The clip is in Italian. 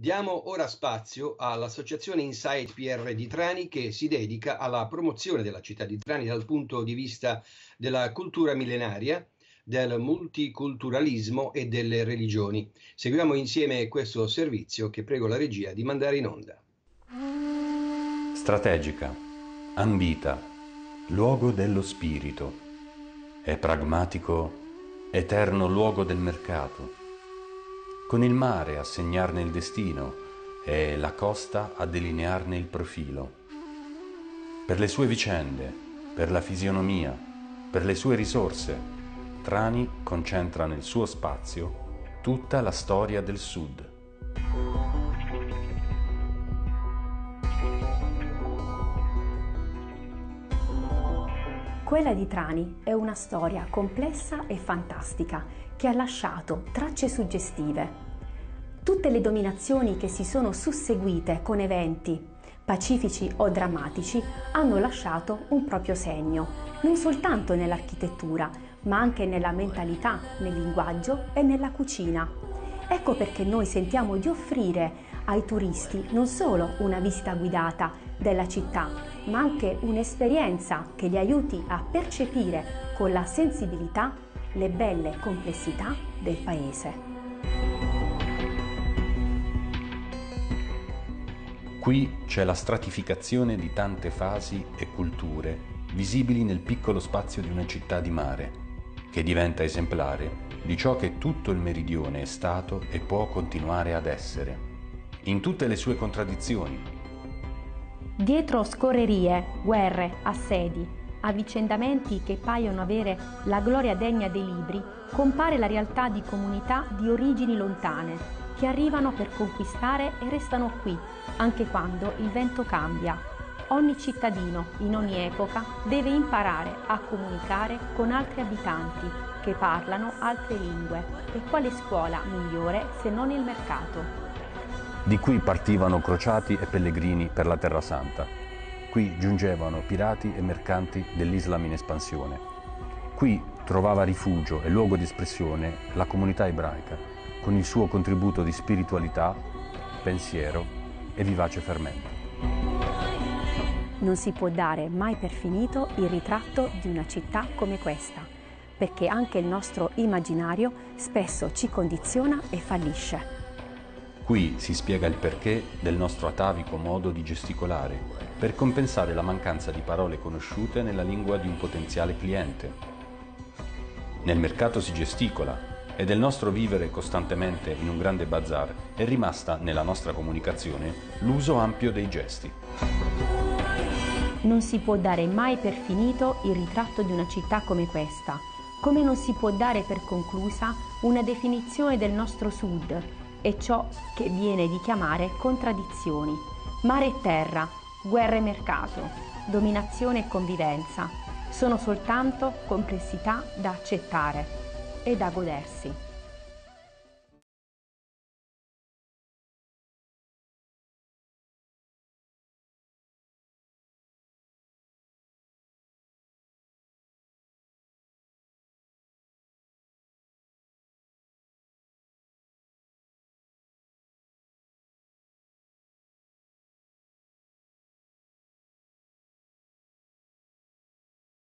Diamo ora spazio all'associazione Inside PR di Trani, che si dedica alla promozione della città di Trani dal punto di vista della cultura millenaria, del multiculturalismo e delle religioni. Seguiamo insieme questo servizio che prego la regia di mandare in onda. Strategica, ambita, luogo dello spirito, è pragmatico, eterno luogo del mercato. Con il mare a segnarne il destino e la costa a delinearne il profilo. Per le sue vicende, per la fisionomia, per le sue risorse, Trani concentra nel suo spazio tutta la storia del Sud. Quella di Trani è una storia complessa e fantastica che ha lasciato tracce suggestive. Tutte le dominazioni che si sono susseguite con eventi pacifici o drammatici hanno lasciato un proprio segno, non soltanto nell'architettura, ma anche nella mentalità, nel linguaggio e nella cucina. Ecco perché noi sentiamo di offrire ai turisti non solo una visita guidata della città, ma anche un'esperienza che li aiuti a percepire con la sensibilità le belle complessità del paese. Qui c'è la stratificazione di tante fasi e culture visibili nel piccolo spazio di una città di mare, che diventa esemplare di ciò che tutto il meridione è stato e può continuare ad essere, in tutte le sue contraddizioni. Dietro scorrerie, guerre, assedi, avvicendamenti che paiono avere la gloria degna dei libri, compare la realtà di comunità di origini lontane, che arrivano per conquistare e restano qui, anche quando il vento cambia. Ogni cittadino, in ogni epoca, deve imparare a comunicare con altri abitanti, che parlano altre lingue, e quale scuola migliore se non il mercato? Di qui partivano crociati e pellegrini per la Terra Santa. Qui giungevano pirati e mercanti dell'Islam in espansione. Qui trovava rifugio e luogo di espressione la comunità ebraica, con il suo contributo di spiritualità, pensiero e vivace fermento. Non si può dare mai per finito il ritratto di una città come questa, perché anche il nostro immaginario spesso ci condiziona e fallisce. Qui si spiega il perché del nostro atavico modo di gesticolare, per compensare la mancanza di parole conosciute nella lingua di un potenziale cliente. Nel mercato si gesticola, e del nostro vivere costantemente in un grande bazar è rimasta, nella nostra comunicazione, l'uso ampio dei gesti. Non si può dare mai per finito il ritratto di una città come questa, come non si può dare per conclusa una definizione del nostro Sud, e ciò che viene di chiamare contraddizioni, mare e terra, guerra e mercato, dominazione e convivenza, sono soltanto complessità da accettare e da godersi.